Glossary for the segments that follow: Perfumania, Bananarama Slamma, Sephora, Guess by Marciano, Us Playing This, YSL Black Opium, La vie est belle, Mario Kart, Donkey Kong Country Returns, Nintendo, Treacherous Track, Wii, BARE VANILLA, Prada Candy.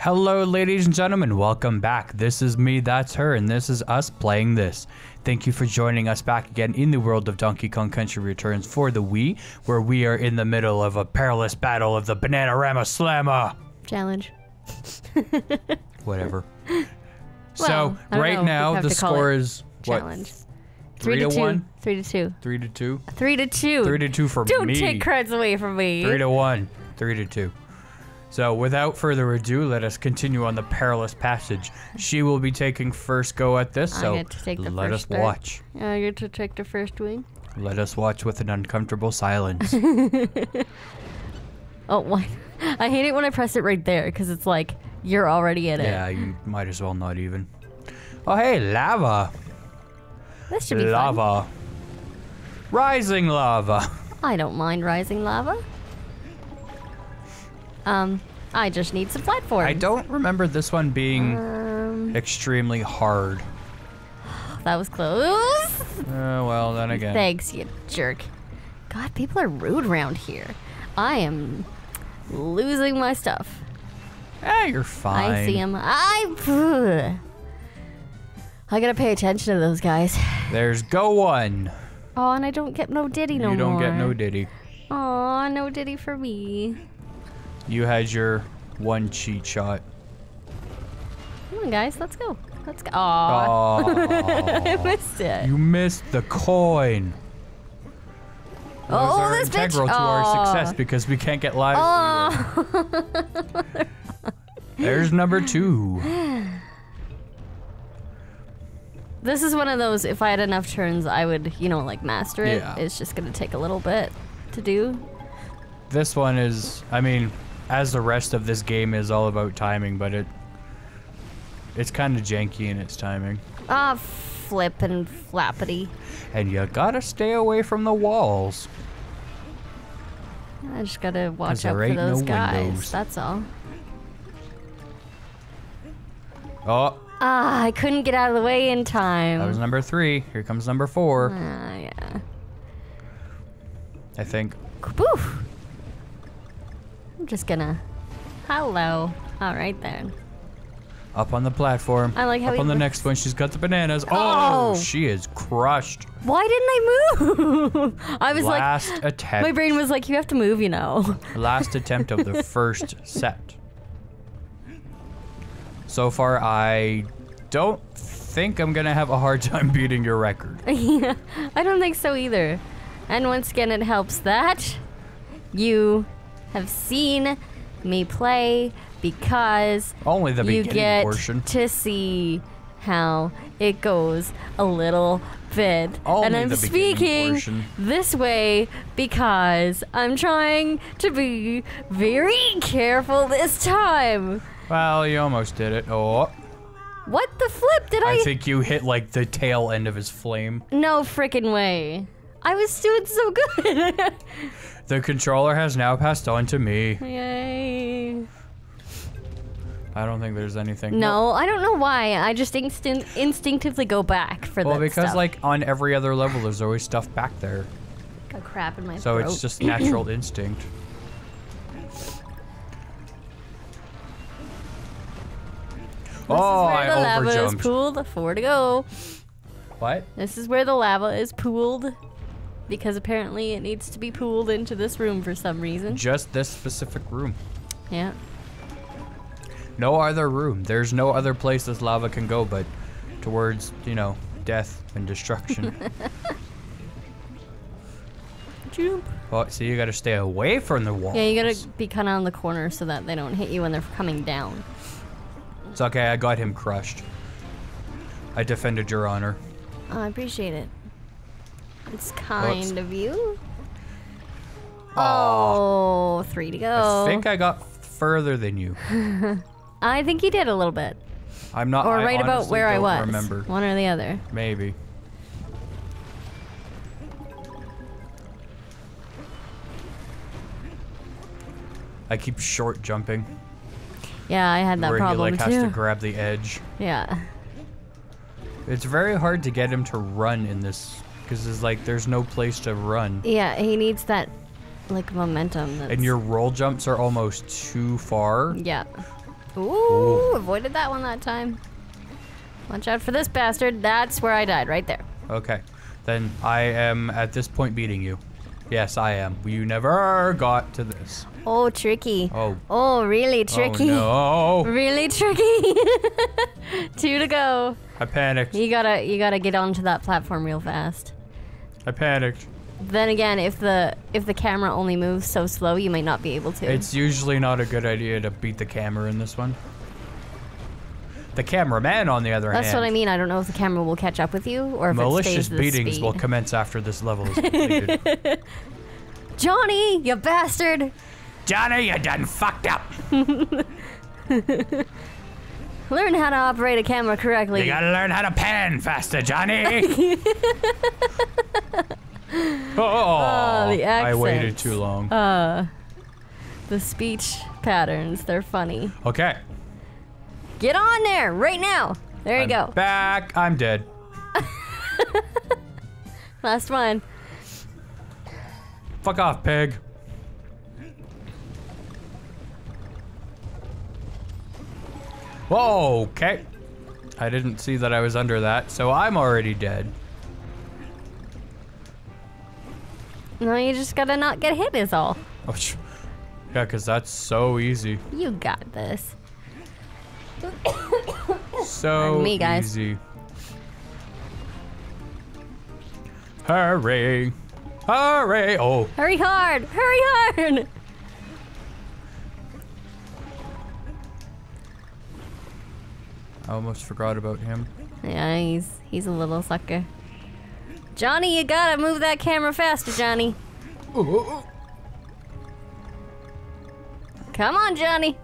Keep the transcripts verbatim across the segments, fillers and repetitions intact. Hello ladies and gentlemen, welcome back. This is me, that's her, and this is Us Playing This. Thank you for joining us back again in the world of Donkey Kong Country Returns for the Wii, where we are in the middle of a perilous battle of the Bananarama Slamma! Challenge. Whatever. Well, so, right now, the score is... Challenge. What? Three, three to, to two. One? Three to two. Three to two? Three to two. Three to two for Don't me. Don't take creds away from me. Three to one. Three to two. So, without further ado, let us continue on the perilous passage. She will be taking first go at this, so I get to take the let first us start. watch. Yeah, I get to take the first wing. Let us watch with an uncomfortable silence. Oh, what? I hate it when I press it right there, because it's like, you're already in it. Yeah, you might as well not even. Oh, hey, lava. This should be lava. Fun. Rising lava. I don't mind rising lava. Um, I just need some platforms. I don't remember this one being um, extremely hard. That was close. Oh, uh, well, then again. Thanks, you jerk. God, people are rude around here. I am losing my stuff. Eh, you're fine. I see him. I... I gotta pay attention to those guys. There's go one. Oh, and I don't get no ditty no more. You don't more. get no ditty. Aw, no ditty for me. You had your one cheat shot. Come on, guys, let's go. Let's go. Aww. I missed it. You missed the coin. Those oh, are this integral bitch. to Aww. our success because we can't get lives. Oh. There's number two. This is one of those. If I had enough turns, I would, you know, like master it. Yeah. It's just gonna take a little bit to do. This one is, I mean. As the rest of this game is all about timing, but it it's kind of janky in its timing. Ah, flip and flappity. And you gotta stay away from the walls. I just gotta watch out for those guys. Windows. That's all. Oh. Ah, I couldn't get out of the way in time. That was number three. Here comes number four. Ah, uh, yeah. I think. Kaboof. I'm just gonna... Hello. All right, then. Up on the platform. I like how Up on the next one. She's got the bananas. Oh, oh, she is crushed. Why didn't I move? I was Last like... Last attempt. My brain was like, you have to move, you know. Last attempt of the first set. So far, I don't think I'm gonna have a hard time beating your record. Yeah, I don't think so either. And once again, it helps that you... have seen me play because only the beginning you get portion. to see how it goes a little bit. Only and I'm speaking portion. this way because I'm trying to be very careful this time. Well, you almost did it. Oh. What the flip did I? I think you hit like the tail end of his flame. No frickin' way. I was doing so good. The controller has now passed on to me. Yay. I don't think there's anything. No, well, I don't know why. I just instin instinctively go back for well, that Well, because stuff. like on every other level, there's always stuff back there. Got crap in my so throat. So it's just natural instinct. This oh, is where I the lava overjumped. is pooled. Four to go. What? This is where the lava is pooled. Because apparently it needs to be pooled into this room for some reason. Just this specific room. Yeah. No other room. There's no other place this lava can go but towards, you know, death and destruction. Jump. Well, so you gotta stay away from the walls. Yeah, you gotta be kind of on the corner so that they don't hit you when they're coming down. It's okay, I got him crushed. I defended your honor. Oh, I appreciate it. It's kind Oops. of you. Oh, three to go. I think I got further than you. I think you did a little bit. I'm not. Or I right about where I was. Remember. One or the other. Maybe. I keep short jumping. Yeah, I had that where problem he, like, too. Has to grab the edge. Yeah. It's very hard to get him to run in this. Because it's like there's no place to run. Yeah, he needs that like momentum. That's... And your roll jumps are almost too far. Yeah. Ooh, Ooh, avoided that one that time. Watch out for this bastard. That's where I died, right there. Okay, then I am at this point beating you. Yes, I am. You never got to this. Oh, tricky. Oh. Oh, really tricky. Oh, no. Really tricky. Two to go. I panicked. You gotta, you gotta get onto that platform real fast. I panicked. Then again, if the if the camera only moves so slow, you might not be able to. It's usually not a good idea to beat the camera in this one. The cameraman, on the other hand. That's what I mean. I don't know if the camera will catch up with you or if it stays the speed. Malicious beatings will commence after this level is completed. Johnny, you bastard! Johnny, you done fucked up! Learn how to operate a camera correctly. You gotta learn how to pan faster, Johnny! Oh, oh, the accents. I waited too long. Uh, the speech patterns, they're funny. Okay. Get on there right now. There I'm you go. Back. I'm dead. Last one. Fuck off, pig. Whoa, okay. I didn't see that I was under that, so I'm already dead. No, you just gotta not get hit is all. Oh, yeah, because that's so easy. You got this. So me, guys. Easy. Hurry. Hurry. Oh. Hurry hard. Hurry hard. I almost forgot about him. Yeah, he's he's a little sucker. Johnny, you gotta move that camera faster, Johnny. Ooh, ooh, ooh. Come on, Johnny.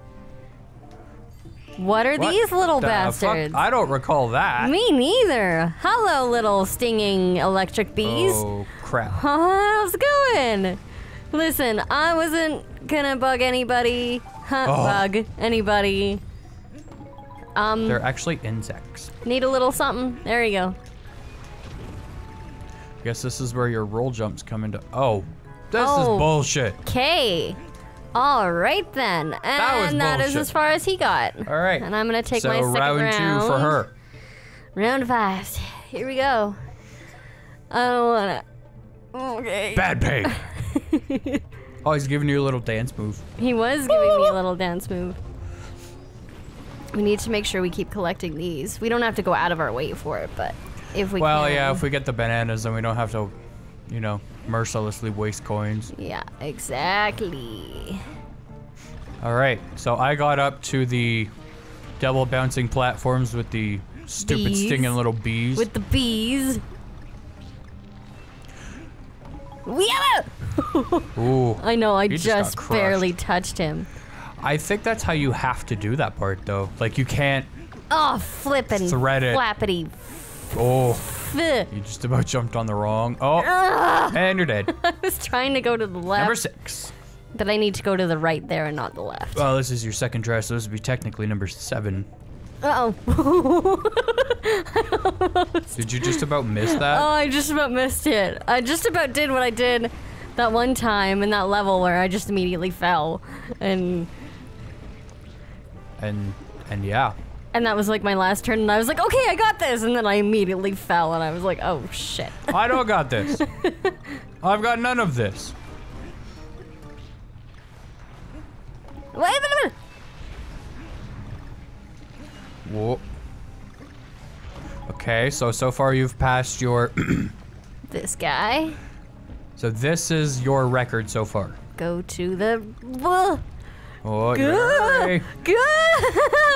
What are what these little bastards? Fuck? I don't recall that. Me neither. Hello, little stinging electric bees. Oh, crap. How's it going? Listen, I wasn't gonna bug anybody. Huh, oh. Bug anybody. Um, They're actually insects. Need a little something? There you go. I guess this is where your roll jumps come into. Oh, this oh, is bullshit. Okay. All right, then. And that, was that is as far as he got. All right. And I'm going to take so my second round. So round two for her. Round five. Here we go. I don't want to. Okay. Bad pig. Oh, he's giving you a little dance move. He was giving me a little dance move. We need to make sure we keep collecting these. We don't have to go out of our way for it, but. If we well, can. yeah, if we get the bananas, then we don't have to, you know, mercilessly waste coins. Yeah, exactly. All right, so I got up to the double bouncing platforms with the stupid bees. stinging little bees. With the bees. Yeah! Ooh. I know, I just, just barely touched him. I think that's how you have to do that part, though. Like, you can't. Oh, flippin'. Thread it. Flappity. Oh, you just about jumped on the wrong. Oh, ah! And you're dead. I was trying to go to the left. Number six. But I need to go to the right there and not the left. Well, this is your second try, so this would be technically number seven. Uh-oh. Did you just about miss that? Oh, I just about missed it. I just about did what I did that one time in that level where I just immediately fell. And... And, and yeah. And that was like my last turn, and I was like, okay, I got this, and then I immediately fell, and I was like, oh, shit. I don't got this. I've got none of this. Wait a minute. Whoa. Okay, so, so far you've passed your... this guy. So this is your record so far. Go to the... Oh, good. Good.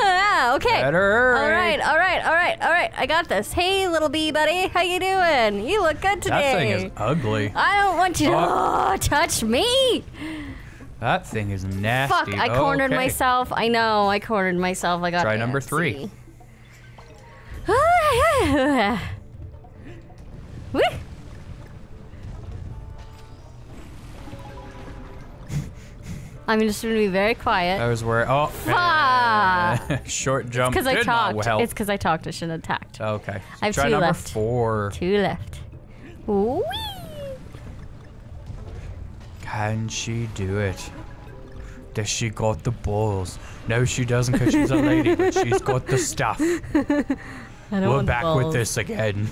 Yeah, okay. Better. All right. All right. All right. All right. I got this. Hey, little bee buddy, how you doing? You look good today. That thing is ugly. I don't want you to oh. Oh, touch me. That thing is nasty. Fuck! I cornered okay. myself. I know. I cornered myself. I got. Try number three. I'm just gonna be very quiet. That was where. Oh, ah. Short jump. Because I talked. It's because I talked. I shouldn't have attacked. Okay. So I have try two number left. Four. Two left. Whee! Can she do it? that she got the balls. No, she doesn't, because she's a lady, but she's got the stuff. I don't We're back balls. with this again.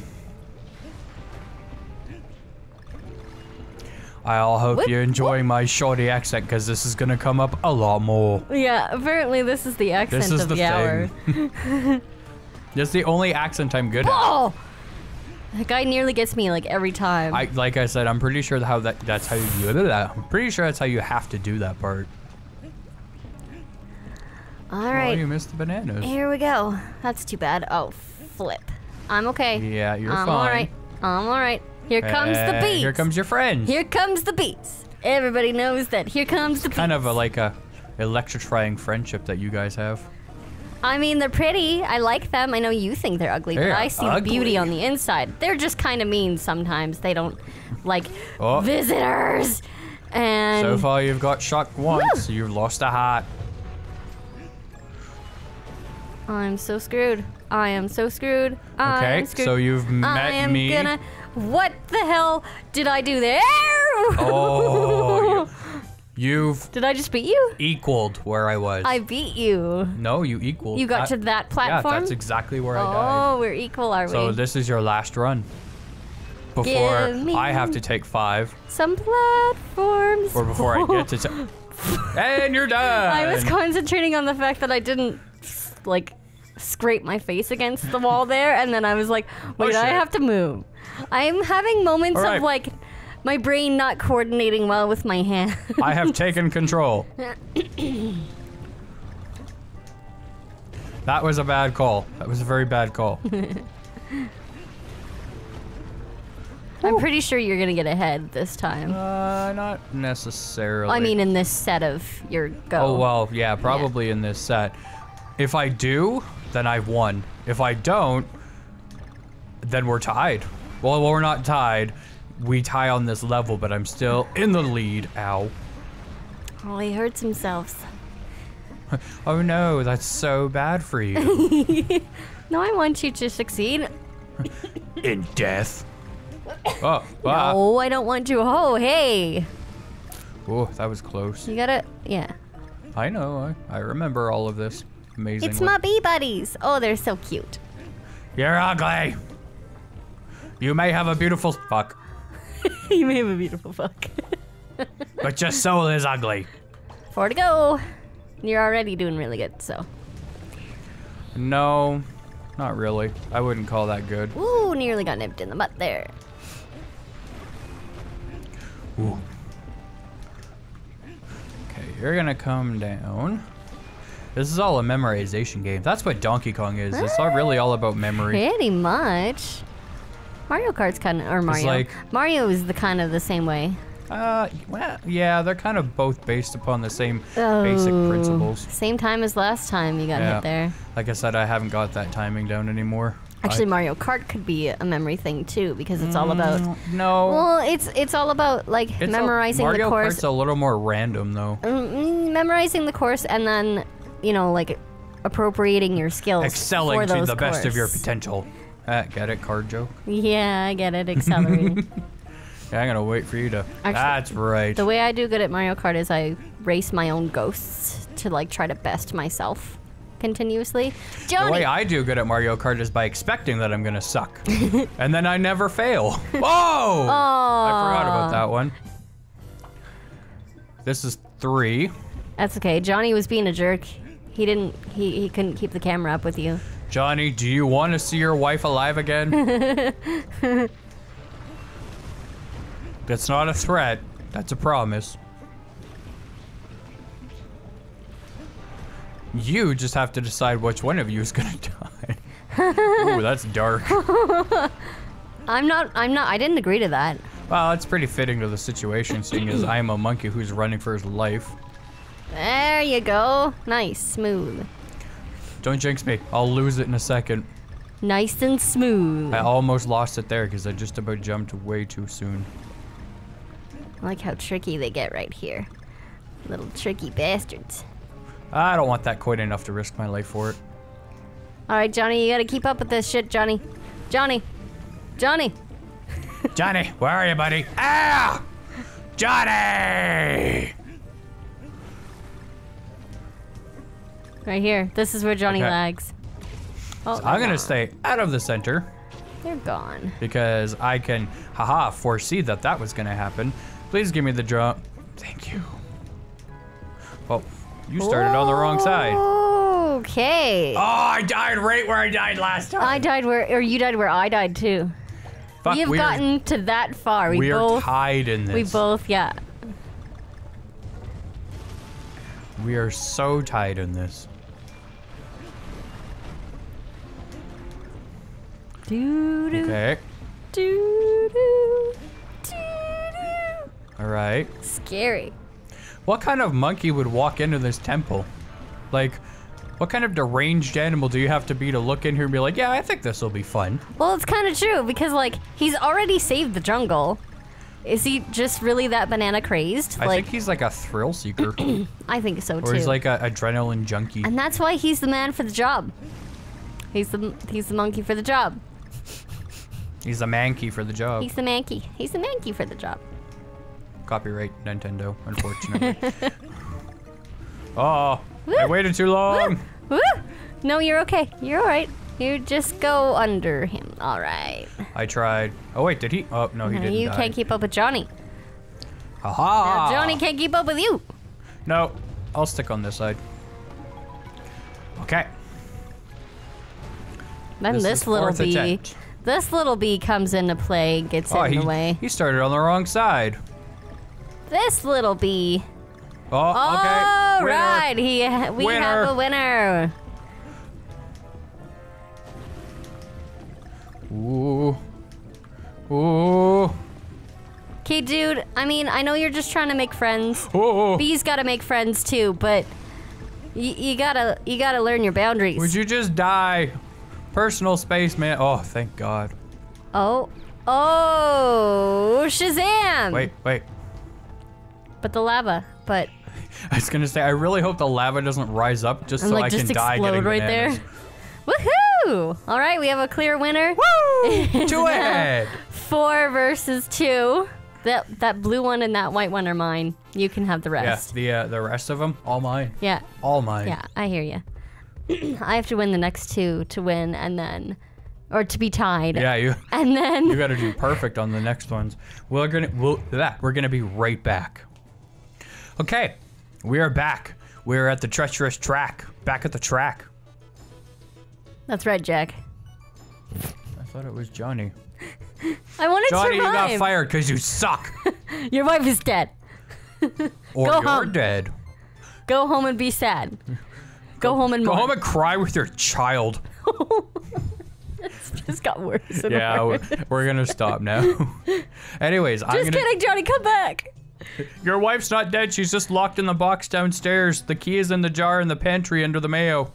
I'll hope what? you're enjoying my shoddy accent, because this is going to come up a lot more. Yeah, apparently this is the accent this is of the, the hour. This is the only accent I'm good Ball! at. That guy nearly gets me like every time. I, like I said, I'm pretty sure how that that's how you do that. I'm pretty sure that's how you have to do that part. All right. Oh, you missed the bananas. Here we go. That's too bad. Oh, flip. I'm okay. Yeah, you're I'm fine. I'm all right. I'm all right. Here comes uh, the beats. Here comes your friends. Here comes the beats. Everybody knows that. Here comes the beats. Kind of a, like a electrifying friendship that you guys have. I mean, they're pretty. I like them. I know you think they're ugly, they're but I see ugly. beauty on the inside. They're just kind of mean sometimes. They don't like oh. visitors. And so far, you've got shocked once. So you've lost a heart. I'm so screwed. I am so screwed. Okay, I'm screwed. So you've met I am me. Gonna What the hell did I do there? Oh, you, you've... Did I just beat you? Equaled where I was. I beat you. No, you equaled. You got I, to that platform? Yeah, that's exactly where oh, I died. Oh, we're equal, are we? So this is your last run. Before I have to take five. Some platforms. Or before I get to take... And you're done! I was concentrating on the fact that I didn't, like, scrape my face against the wall there, and then I was like, wait, oh, I have to move. I'm having moments right. of like my brain not coordinating well with my hands. I have taken control. That was a bad call. That was a very bad call. I'm pretty sure you're gonna get ahead this time. Uh, not necessarily. I mean, in this set of your go. Oh well, yeah, probably yeah. in this set. If I do, then I've won. If I don't, then we're tied. Well, we're not tied. We tie on this level, but I'm still in the lead. Ow. Oh, he hurts himself. Oh no, that's so bad for you. No, I want you to succeed. In death. Oh, ah. No, I don't want you. Oh, hey. Oh, that was close. You gotta, yeah. I know, I, I remember all of this. Amazing. It's my bee buddies. Oh, they're so cute. You're ugly. You may have a beautiful fuck. You may have a beautiful fuck. But your soul is ugly. Four to go. You're already doing really good, so. No, not really. I wouldn't call that good. Ooh, nearly got nipped in the butt there. Ooh. Okay, you're gonna come down. This is all a memorization game. That's what Donkey Kong is. It's all really all about memory. Pretty much. Mario Kart's kind of, or Mario. Like, Mario is the kind of the same way. Uh, well, yeah, they're kind of both based upon the same oh, basic principles. Same time as last time you got yeah. hit there. Like I said, I haven't got that timing down anymore. Actually, I, Mario Kart could be a memory thing too, because it's mm, all about. No. Well, it's it's all about like it's memorizing a, the course. Mario Kart's a little more random though. Mm, memorizing the course and then, you know, like appropriating your skills. Excelling for those to the course. best of your potential. Ah, get it, card joke? Yeah, I get it, accelerating. Yeah, I'm gonna wait for you to... Actually, that's right. The way I do good at Mario Kart is I race my own ghosts to like try to best myself continuously. Johnny! The way I do good at Mario Kart is by expecting that I'm gonna suck. And then I never fail. Whoa! Oh! I forgot about that one. This is three. That's okay, Johnny was being a jerk. He didn't, he, he couldn't keep the camera up with you. Johnny, do you want to see your wife alive again? That's not a threat. That's a promise. You just have to decide which one of you is gonna die. Ooh, that's dark. I'm not. I'm not. I didn't agree to that. Well, it's pretty fitting to the situation, seeing as I'm a monkey who's running for his life. There you go. Nice, smooth. Don't jinx me. I'll lose it in a second. Nice and smooth. I almost lost it there because I just about jumped way too soon. I like how tricky they get right here. Little tricky bastards. I don't want that quite enough to risk my life for it. All right, Johnny, you gotta keep up with this shit, Johnny. Johnny. Johnny. Johnny, where are you, buddy? Ah! Johnny! Right here. This is where Johnny okay. lags. Oh, so I'm gonna gone. stay out of the center. They're gone. Because I can, haha, foresee that that was gonna happen. Please give me the jump. Thank you. Well, you started Whoa. on the wrong side. Okay. Oh, I died right where I died last time. I died where, or you died where I died too. Fuck, We've we gotten are, to that far. We, we both, are tied in this. We both, yeah. We are so tied in this. Doo -doo. Okay. Doo -doo. Doo -doo. All right. Scary. What kind of monkey would walk into this temple? Like, what kind of deranged animal do you have to be to look in here and be like, yeah, I think this will be fun? Well, it's kind of true because, like, he's already saved the jungle. Is he just really that banana crazed? I like, think he's like a thrill seeker. I think so too. Or he's like an adrenaline junkie. And that's why he's the man for the job. He's the he's the monkey for the job. He's the mankey for the job. He's the mankey. He's the mankey for the job. Copyright Nintendo, unfortunately. Oh, woo! I waited too long. Woo! Woo! No, you're okay. You're all right. You just go under him. All right. I tried. Oh wait, did he? Oh no, he no, didn't. You die. Can't keep up with Johnny. Aha! Now Johnny can't keep up with you. No, I'll stick on this side. Okay. Then this, this little bee, attempt. this little bee comes into play, gets oh, in he, the way. He started on the wrong side. This little bee. Oh, okay. All winner. right, he, we winner. have a winner. Ooh. Ooh. Okay, dude, I mean, I know you're just trying to make friends. Ooh. Bees gotta make friends too, but y you gotta, you gotta learn your boundaries. Would you just die? Personal space, man. Oh, thank God. Oh. Oh, Shazam! Wait, wait. But the lava, but... I was gonna say, I really hope the lava doesn't rise up just I'm so like, I just can die getting right bananas. there. Woohoo! All right, we have a clear winner. Woo! Two ahead! Four versus two. That that blue one and that white one are mine. You can have the rest. Yeah, the, uh, the rest of them, all mine. Yeah. All mine. Yeah, I hear you. I have to win the next two to win, and then, or to be tied. Yeah, you. And then you got to do perfect on the next ones. We're gonna, we'll, we're gonna be right back. Okay, we are back. We're at the treacherous track. Back at the track. That's right, Jack. I thought it was Johnny. I wanted Johnny, to rhyme. Johnny, you got fired because you suck. Your wife is dead. Or Go you're home. dead. Go home and be sad. Go home and go mourn. home and cry with your child. It's just got worse. And yeah, worse. We're gonna stop now. Anyways, just I'm just kidding, Johnny. Come back. Your wife's not dead. She's just locked in the box downstairs. The key is in the jar in the pantry under the mayo.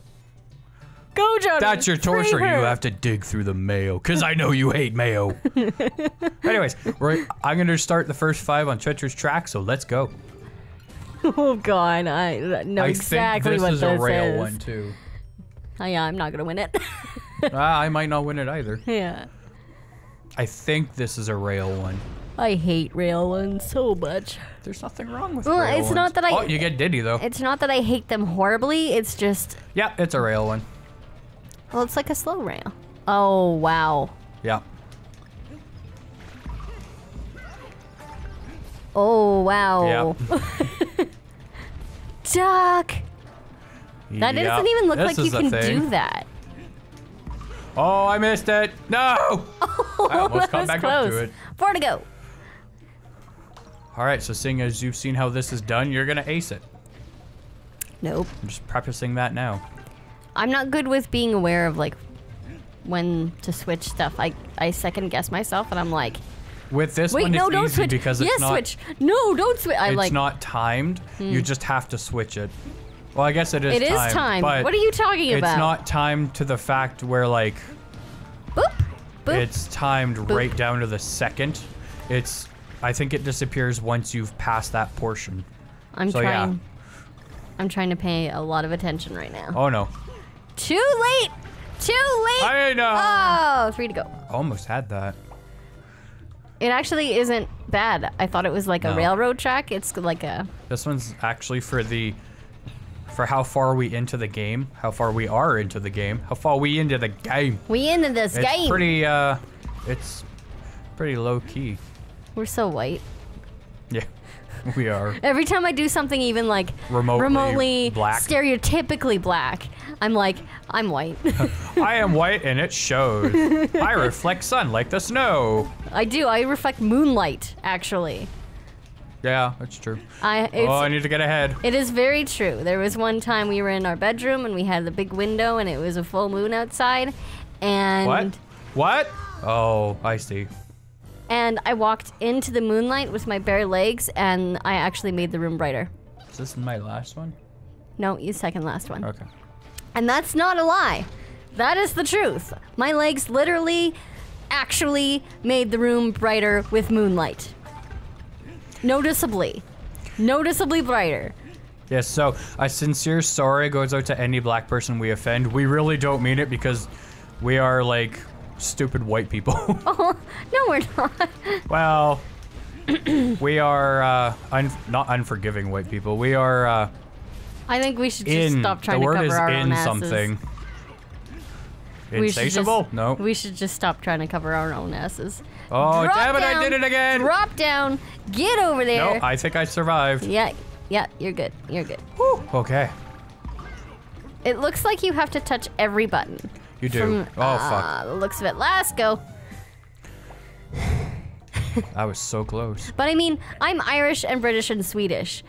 Go, Johnny. That's your torture. You have to dig through the mayo, cause I know you hate mayo. Anyways, we're, I'm gonna start the first five on Treacherous Track. So let's go. Oh God, I know I exactly think this what is this is. a rail is. one too. Oh yeah, I'm not gonna win it. ah, I might not win it either. Yeah. I think this is a rail one. I hate rail ones so much. There's nothing wrong with well, rail it's ones. Not that I. Oh, you get Diddy though. It's not that I hate them horribly. It's just. Yeah, it's a rail one. Well, it's like a slow rail. Oh wow. Yeah. Oh wow. Yeah. Duck. That yep. doesn't even look this like you can thing. do that. Oh, I missed it. No. Oh, I almost got back close. up to it. Four to go. All right, so seeing as you've seen how this is done, you're gonna ace it. Nope. I'm just prefacing that now. I'm not good with being aware of like when to switch stuff. I I second guess myself and I'm like, With this Wait, one, no, it's don't easy switch. because it's yes, not- switch. No, don't switch. I It's like, not timed. Hmm. You just have to switch it. Well, I guess it is timed. It time, is timed. What are you talking it's about? It's not timed to the fact where like... Boop. Boop. It's timed Boop. right down to the second. It's... I think it disappears once you've passed that portion. I'm so, trying... Yeah. I'm trying to pay a lot of attention right now. Oh, no. Too late! Too late! I know! Oh, three to go. Almost had that. It actually isn't bad. I thought it was like no. a railroad track. It's like a... This one's actually for the for how far we into the game, how far we are into the game, how far we into the game. We into this it's game. It's pretty, uh, it's pretty low key. We're so white. Yeah, we are. Every time I do something even like remotely, remotely black. stereotypically black, I'm like, I'm white. I am white and it shows. I reflect sun like the snow. I do, I reflect moonlight, actually. Yeah, that's true. I, it's, oh, I need to get ahead. It is very true. There was one time we were in our bedroom and we had the big window and it was a full moon outside, and... What? What? Oh, I see. And I walked into the moonlight with my bare legs and I actually made the room brighter. Is this my last one? No, your second last one. Okay. And that's not a lie. That is the truth. My legs literally, actually made the room brighter with moonlight. Noticeably. Noticeably brighter. Yes, so a sincere sorry goes out to any black person we offend. We really don't mean it because we are like stupid white people. Oh, no, we're not. Well, we are uh, un not unforgiving white people. We are. Uh, I think we should just in, stop trying to cover our own asses. The word is in something. Insatiable? Just, no. We should just stop trying to cover our own asses. Oh, drop damn it, down, I did it again! Drop down, get over there! No, I think I survived. Yeah, yeah, you're good, you're good. Whew, okay. It looks like you have to touch every button. You do. From, oh, uh, fuck. The looks of it. Last go. I was so close. But I mean, I'm Irish and British and Swedish.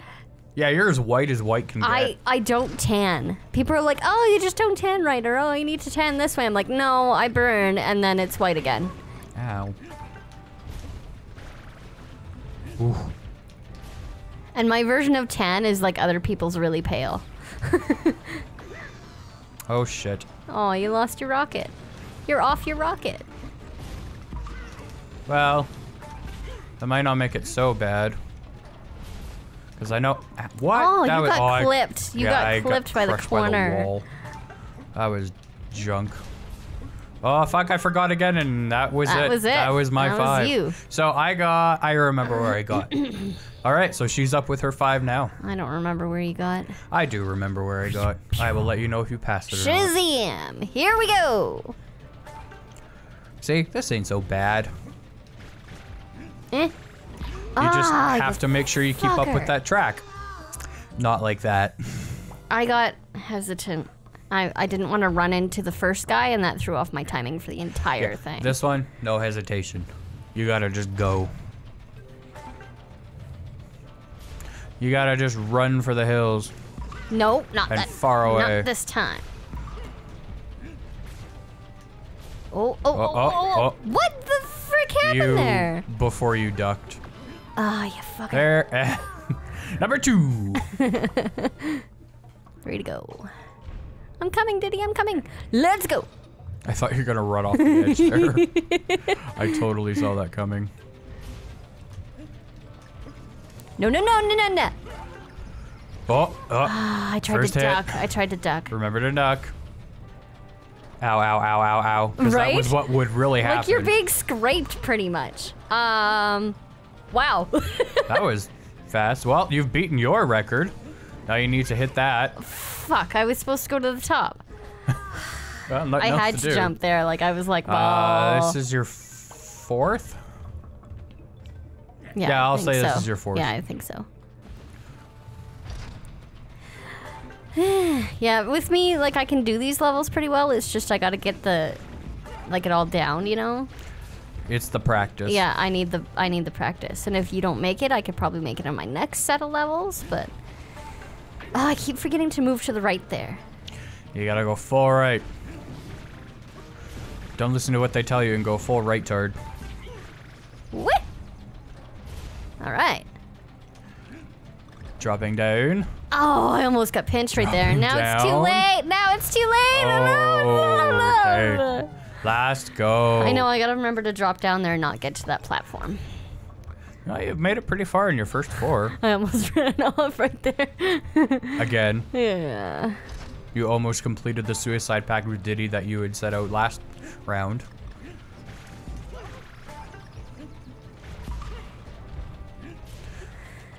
Yeah, you're as white as white can get. I, I don't tan. People are like, oh, you just don't tan right, or oh, you need to tan this way. I'm like, no, I burn, and then it's white again. Ow. Ooh. And my version of tan is like other people's really pale. Oh, shit. Oh, you lost your rocket. You're off your rocket. Well, that might not make it so bad. Because I know what? Oh, that you was, got oh, clipped. I, you yeah, got I clipped got by the corner. By the wall. That was junk. Oh fuck! I forgot again, and that was that it. That was it. That was my that five. That was you. So I got. I remember where I got. All right, so she's up with her five now. I don't remember where you got. I do remember where I got. I will let you know if you pass it. Shazam! Here we go. See, this ain't so bad. Eh. You just ah, have to make sure you keep fucker. up with that track. Not like that. I got hesitant. I, I didn't want to run into the first guy, and that threw off my timing for the entire yeah. thing. This one, no hesitation. You gotta just go. You gotta just run for the hills. Nope, not and that far away. Not this time. Oh, oh, oh, oh, oh, oh. What the frick happened you, there? Before you ducked. Oh, you fucking... There. Number two. Ready to go. I'm coming, Diddy, I'm coming. Let's go. I thought you were going to run off the edge there. I totally saw that coming. No, no, no, no, no, no. Oh, oh. I tried First to hit. duck. I tried to duck. Remember to duck. Ow, ow, ow, ow, ow. Because right? that was what would really happen. Like, you're being scraped pretty much. Um... Wow. That was fast. Well, you've beaten your record. Now you need to hit that. Fuck, I was supposed to go to the top. Well, I had to, to jump there. Like, I was like, well. Uh, this is your fourth? Yeah, yeah I'll say so. This is your fourth. Yeah, I think so. Yeah, with me, like, I can do these levels pretty well. It's just I gotta get the, like, it all down, you know? It's the practice. Yeah, I need the I need the practice. And if you don't make it, I could probably make it on my next set of levels, but oh, I keep forgetting to move to the right there. You gotta go full right. Don't listen to what they tell you and go full right, tard. What? All right. Dropping down. Oh, I almost got pinched right Dropping there. Now down. It's too late. Now it's too late. Oh, okay. Last go. I know, I gotta remember to drop down there and not get to that platform. No, you've made it pretty far in your first four. I almost ran off right there. Again. Yeah. You almost completed the suicide pact with Diddy that you had set out last round.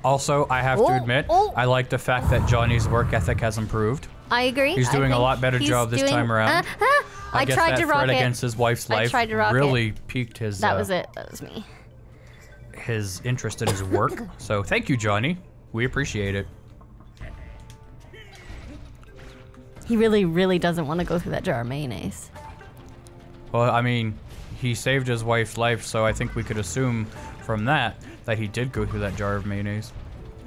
Also, I have oh, to admit, oh. I like the fact that Johnny's work ethic has improved. I agree. He's doing a lot better job this doing, time around. Uh, uh, I, I guess tried that to rock threat it. against his wife's life I tried to rock really it. piqued his. That uh, was it. That was me. His interest in his work. So thank you, Johnny. We appreciate it. He really, really doesn't want to go through that jar of mayonnaise. Well, I mean, he saved his wife's life, so I think we could assume from that that he did go through that jar of mayonnaise.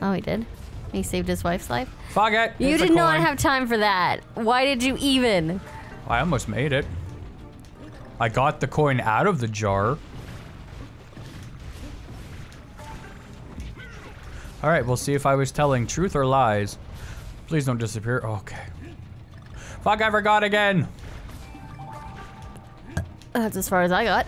Oh, he did? He saved his wife's life? Fuck it! You did not have time for that. Why did you even? I almost made it. I got the coin out of the jar. All right, we'll see if I was telling truth or lies. Please don't disappear. Okay. Fuck, I forgot again. That's as far as I got.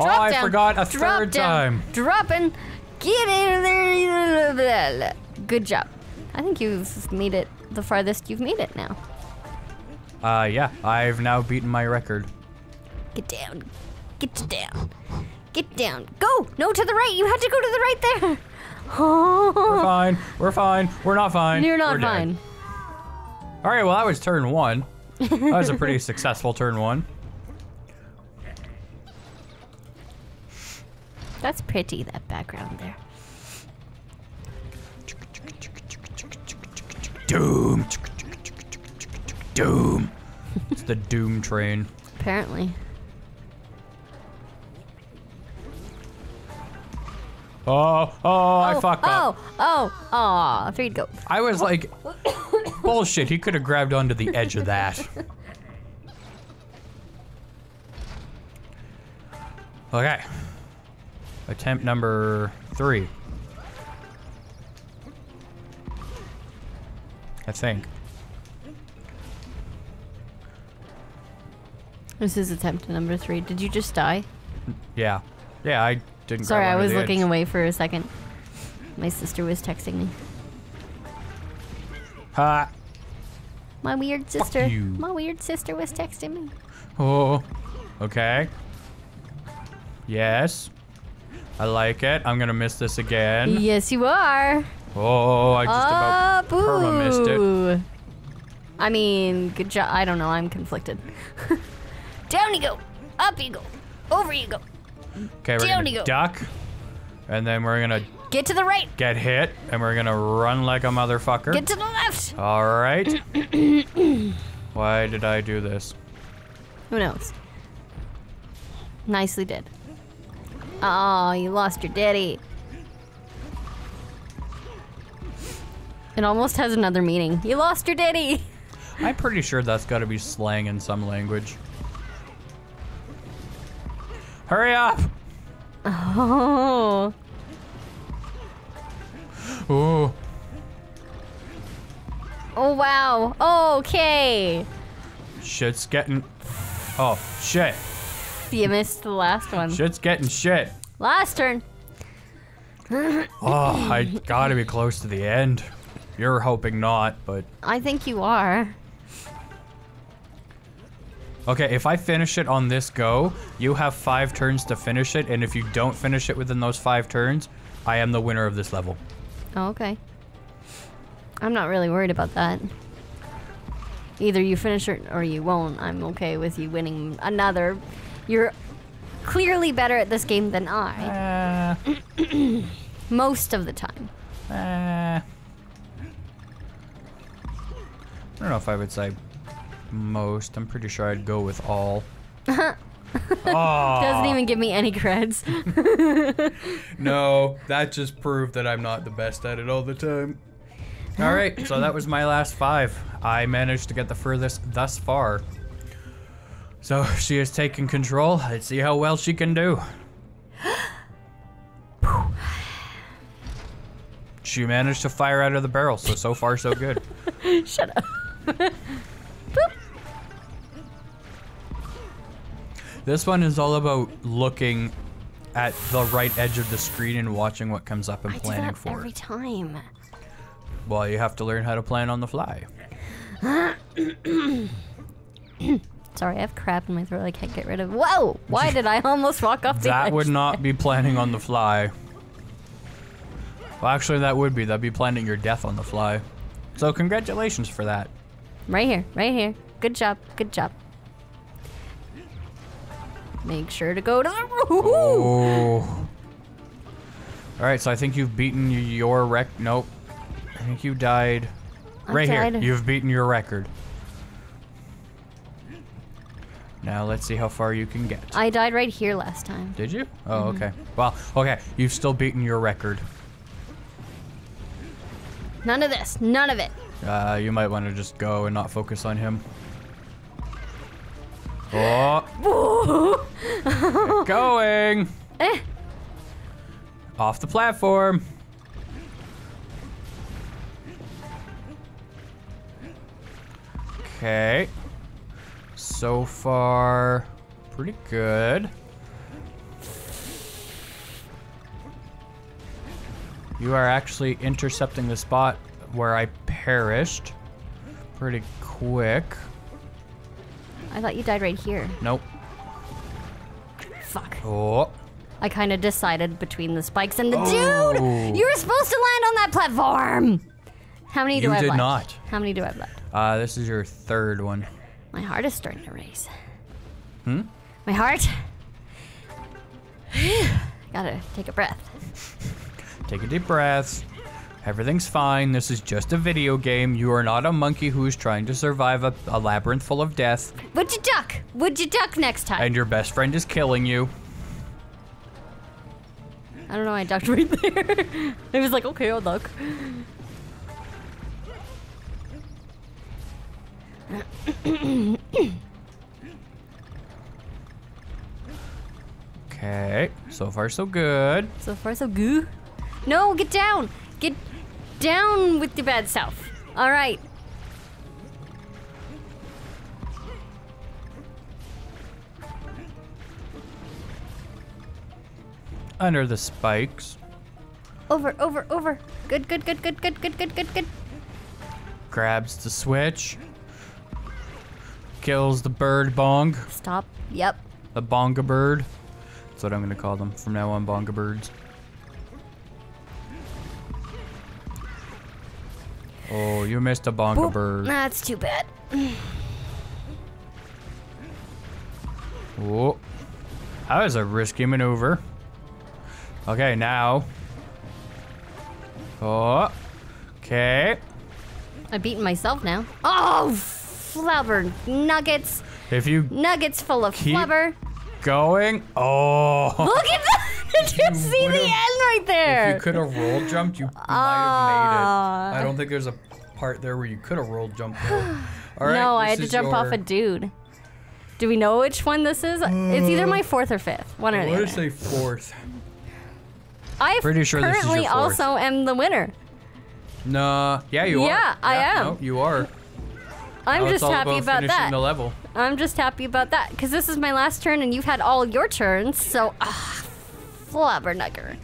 Oh, I down. forgot a Drop third down. time. Dropping. Get in there. Good job. I think you've made it the farthest you've made it now. Uh, yeah. I've now beaten my record. Get down. Get down. Get down. Go. No, to the right. You had to go to the right there. Oh. We're fine. We're fine. We're not fine. You're not We're fine. Dead. All right. Well, that was turn one. That was a pretty successful turn one. That's pretty, that background there. Doom. Doom. It's the doom train. Apparently. Oh, oh, oh I fucked oh, up. Oh, oh, oh, three to go. I was like, bullshit, he could have grabbed onto the edge of that. Okay. Attempt number three. I think. This is attempt number three. Did you just die? Yeah. Yeah, I didn't. Sorry, I was looking edge. away for a second. My sister was texting me. Ha! Uh, My weird sister. Fuck you. My weird sister was texting me. Oh. Okay. Yes. I like it. I'm gonna miss this again. Yes, you are. Oh, I just uh, about perma missed it. I mean, good job. I don't know. I'm conflicted. Down you go. Up you go. Over you go. Okay, we're Down gonna you go. duck, and then we're gonna get to the right. Get hit, and we're gonna run like a motherfucker. Get to the left. All right. Why did I do this? Who knows? Nicely did. Oh, you lost your daddy. It almost has another meaning. You lost your daddy. I'm pretty sure that's got to be slang in some language. Hurry up! Oh. Ooh. Oh wow. Oh, okay. Shit's getting. Oh shit. You missed the last one. Shit's getting shit. Last turn. Oh, I gotta be close to the end. You're hoping not, but... I think you are. Okay, if I finish it on this go, you have five turns to finish it, and if you don't finish it within those five turns, I am the winner of this level. Oh, okay. I'm not really worried about that. Either you finish it or you won't. I'm okay with you winning another... You're clearly better at this game than I. Uh, Most of the time. Uh, I don't know if I would say most. I'm pretty sure I'd go with all. oh. Doesn't even give me any creds. No, that just proved that I'm not the best at it all the time. All right, so that was my last five. I managed to get the furthest thus far. So she has taken control. Let's see how well she can do. She managed to fire out of the barrel, so so far so good. Shut up. This one is all about looking at the right edge of the screen and watching what comes up and I planning do that for every it. Every time. Well, you have to learn how to plan on the fly. Sorry, I have crap in my throat I can't get rid of. Whoa! Why did I almost walk off the edge? That would not be planning on the fly. Well, actually, that would be. That'd be planning your death on the fly. So congratulations for that. Right here, right here. Good job, good job. Make sure to go to the roof. Oh. All right, so I think you've beaten your rec. Nope. I think you died. I'm right tired. Here. You've beaten your record. Now let's see how far you can get. I died right here last time. Did you? Oh, mm-hmm. Okay. Well, okay. You've still beaten your record. None of this. None of it. Uh, you might want to just go and not focus on him. Oh. Get going. Eh. Off the platform. Okay. So far, pretty good. You are actually intercepting the spot where I perished pretty quick. I thought you died right here. Nope. Fuck. Oh. I kind of decided between the spikes and the oh. Dude! You were supposed to land on that platform! How many do you I have You did left? Not. How many do I have left? Uh, this is your third one. My heart is starting to race. Hmm? My heart? Gotta take a breath. Take a deep breath. Everything's fine. This is just a video game. You are not a monkey who is trying to survive a, a labyrinth full of death. Would you duck? Would you duck next time? And your best friend is killing you. I don't know. I ducked right there. It was like, okay, I'll duck. Okay. So far, so good. So far, so good. No, get down. Get down with your bad self. All right. Under the spikes. Over, over, over. Good, good, good, good, good, good, good, good, good. Grabs the switch. Kills the bird bong. Stop. Yep. The bonga bird. That's what I'm going to call them from now on, bonga birds. Oh, you missed a bonga Boop. bird. That's too bad. Oh, that was a risky maneuver. Okay, now. Oh, okay. I've beaten myself now. Oh, flubber nuggets. If you nuggets full of keep flubber. Going. Oh. Look at that. Did you, you see the end right there? If you could have roll jumped, you uh, might have made it. I don't think there's a part there where you could have roll jumped. All right, no, I had to jump your... off a dude. Do we know which one this is? Uh, it's either my fourth or fifth. One or the other. I would say fourth. I Pretty sure currently this is your fourth. Also am the winner. Nah, yeah, you are. Yeah, I yeah, am. No, you are. I'm no, just happy about, about that. The level. I'm just happy about that because this is my last turn and you've had all your turns, so. Uh, Flubbernucker.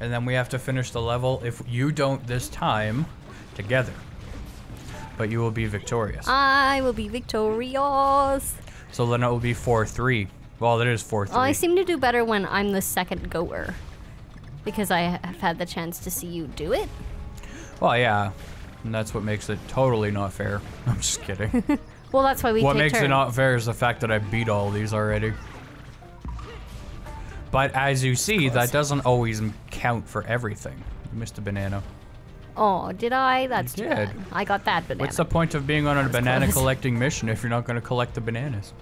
And then we have to finish the level if you don't this time together. But you will be victorious. I will be victorious. So then it will be four three. Well, it is four three. Well, I seem to do better when I'm the second goer. Because I have had the chance to see you do it. Well, yeah. And that's what makes it totally not fair. I'm just kidding. Well, that's why we What take makes turns. It not fair is the fact that I beat all these already. But as you see, that doesn't always count for everything. You missed a banana. Oh, did I? That's you did. Bad. I got that banana. What's the point of being on a banana close. collecting mission if you're not going to collect the bananas?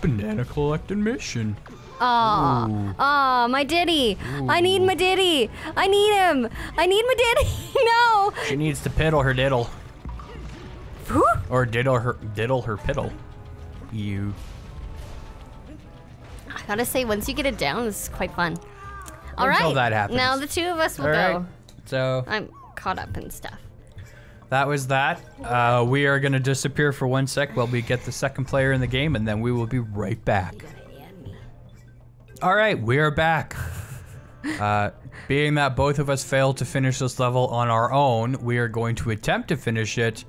Banana collecting mission. Oh, oh, my ditty. Ooh. I need my ditty. I need him. I need my ditty. No. She needs to piddle her diddle. Whew. Or diddle her diddle her piddle. You. I gotta say, once you get it down, this is quite fun. All Until right, that happens. Now the two of us will All go. Right. So I'm caught up in stuff. That was that. Uh, we are gonna disappear for one sec while we get the second player in the game, and then we will be right back. All right, we are back. Uh, being that both of us failed to finish this level on our own, we are going to attempt to finish it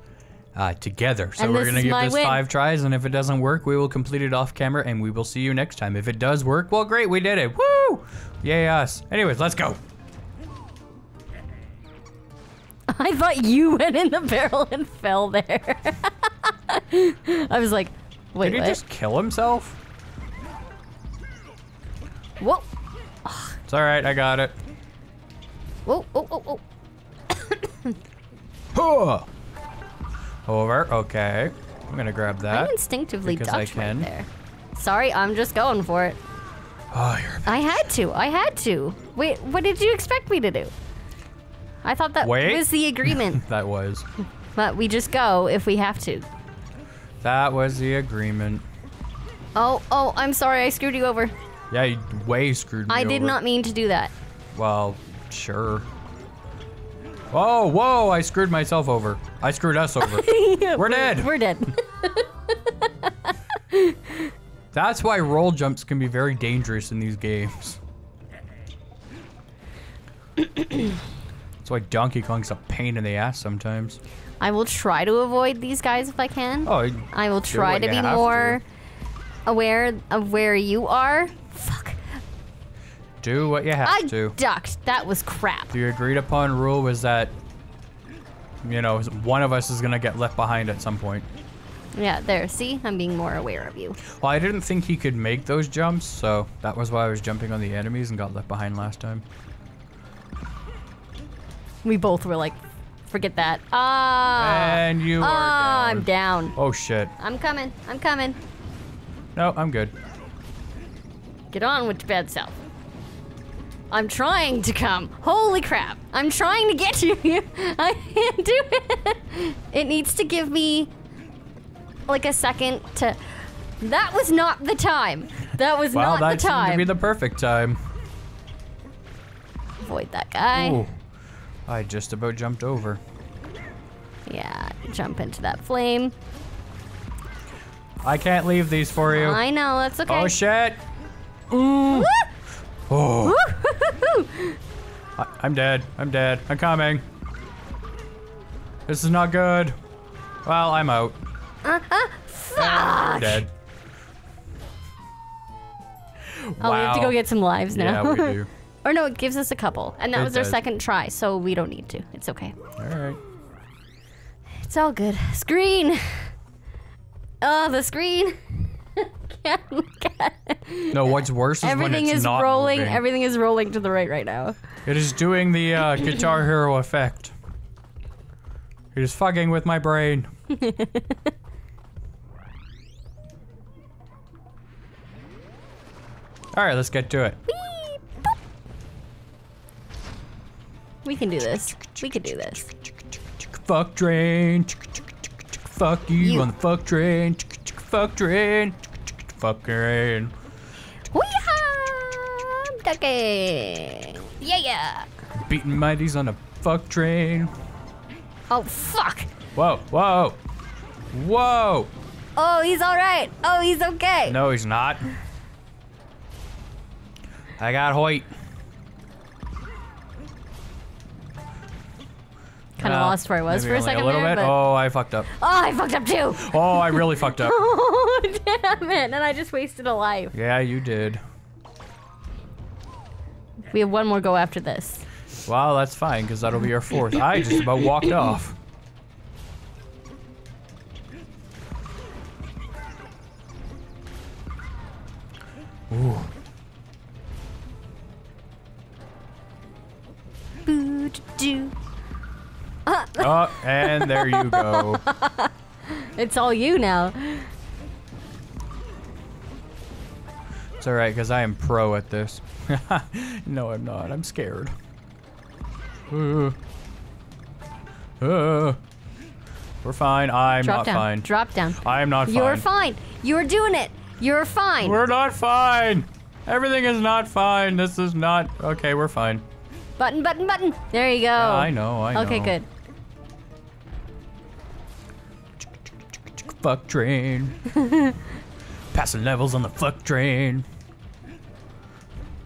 Uh, together. So and we're going to give this win. five tries, and if it doesn't work, we will complete it off camera, and we will see you next time. If it does work, well, great, we did it. Woo! Yay us. Anyways, let's go. I thought you went in the barrel and fell there. I was like, wait, did he what? Just kill himself? Whoa. It's alright, I got it. Whoa, oh, oh, oh. Over, okay. I'm gonna grab that. I instinctively ducked right there. Sorry, I'm just going for it. Oh, you're a bitch. I had to, I had to. Wait, what did you expect me to do? I thought that Wait. was the agreement. That was. But we just go if we have to. That was the agreement. Oh, oh, I'm sorry, I screwed you over. Yeah, you way screwed me I over. I did not mean to do that. Well, sure. Whoa, whoa, I screwed myself over. I screwed us over. We're, we're dead. We're dead. That's why roll jumps can be very dangerous in these games. That's why Donkey Kong's a pain in the ass sometimes. I will try to avoid these guys if I can. Oh, I will try to be more to. aware of where you are. Fuck. Do what you have I to. I ducked. That was crap. The agreed upon rule was that, you know, one of us is going to get left behind at some point. Yeah, there. See? I'm being more aware of you. Well, I didn't think he could make those jumps, so that was why I was jumping on the enemies and got left behind last time. We both were like, forget that. Ah! And you ah, are down. I'm down. Oh, shit. I'm coming. I'm coming. No, I'm good. Get on with your bad self. I'm trying to come. Holy crap. I'm trying to get to you. I can't do it. It needs to give me like a second to... That was not the time. That was well, not the time. Well, that seemed to be the perfect time. Avoid that guy. Ooh. I just about jumped over. Yeah, jump into that flame. I can't leave these for you. I know, that's okay. Oh shit! Ooh. Oh. I, I'm dead. I'm dead. I'm coming. This is not good. Well, I'm out. Uh huh. Fuck. I'm dead. Oh, wow. We have to go get some lives now. Yeah, we do. Or no, it gives us a couple. And that it was our does. second try, so we don't need to. It's okay. All right. It's all good. Screen! Oh, the screen! Can't look at it. No, what's worse is everything when it's is not rolling. Moving. Everything is rolling to the right right now. It is doing the uh, Guitar Hero effect. It is fucking with my brain. All right, let's get to it. Whee! We can do this. We can do this. Fuck train. Fuck you, you. on the fuck train. Fuck train. Fuck train. Wee-ha! I'm ducking. Yeah, yeah. Beating mighties on a fuck train. Oh, fuck. Whoa, whoa. Whoa. Oh, he's all right. Oh, he's okay. No, he's not. I got Hoyt. Kind of uh, lost where I was for a second a little there, bit. Oh, I fucked up. Oh, I fucked up too. Oh, I really fucked up. Oh, damn it. And I just wasted a life. Yeah, you did. We have one more go after this. Well, that's fine, because that'll be our fourth. I just about walked off. Ooh. Boo-doo. Oh, and there you go. It's all you now. It's all right, because I am pro at this. No, I'm not. I'm scared. Uh, uh, we're fine. I'm Drop not down. fine. Drop down. I am not fine. You're fine. You're doing it. You're fine. We're not fine. Everything is not fine. This is not... Okay, we're fine. Button, button, button. There you go. Yeah, I know, I know. Okay, good. Fuck train. Passing levels on the fuck train.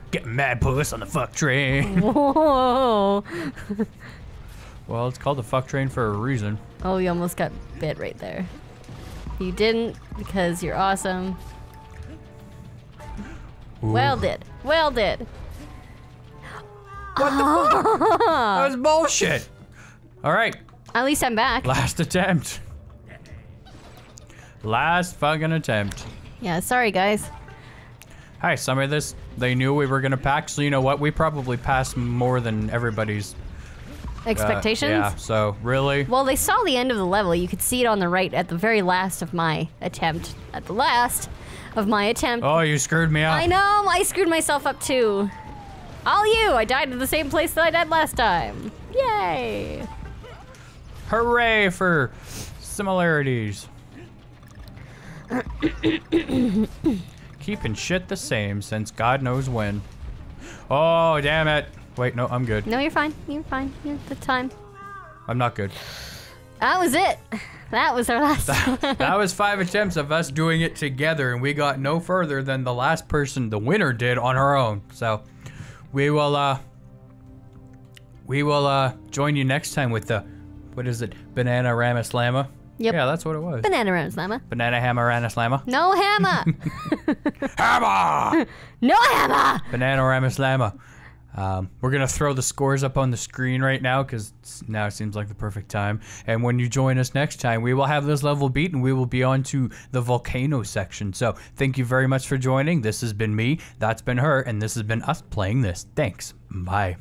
Getting mad puss on the fuck train. Whoa. Well, it's called the fuck train for a reason. Oh, you almost got bit right there. You didn't, because you're awesome. Ooh. Well did. Well did. What the fuck? That was bullshit. All right. At least I'm back. Last attempt. Last fucking attempt. Yeah, sorry guys. Hi, some of this, they knew we were gonna pack, so you know what? We probably passed more than everybody's expectations. Uh, yeah, so really. Well, they saw the end of the level. You could see it on the right at the very last of my attempt. At the last of my attempt. Oh, you screwed me up. I know, I screwed myself up too. All you, I died in the same place that I died last time. Yay. Hooray for similarities. Keeping shit the same since God knows when. Oh, damn it. Wait, no, I'm good. No, you're fine. You're fine. You're at the time. I'm not good. That was it. That was our last that, one. That was five attempts of us doing it together, and we got no further than the last person, the winner, did on her own. So we will, uh, we will, uh, join you next time with the, what is it, Bananarama Slamma? Yep. Yeah, that's what it was. Bananarama Slamma. Banana hammer, rana slamma. No hammer. Hammer. No hammer. Bananarama Slamma. Um, we're gonna throw the scores up on the screen right now because now it seems like the perfect time. And when you join us next time, we will have this level beat and we will be on to the volcano section. So thank you very much for joining. This has been me, that's been her, and this has been Us Playing This. Thanks. Bye.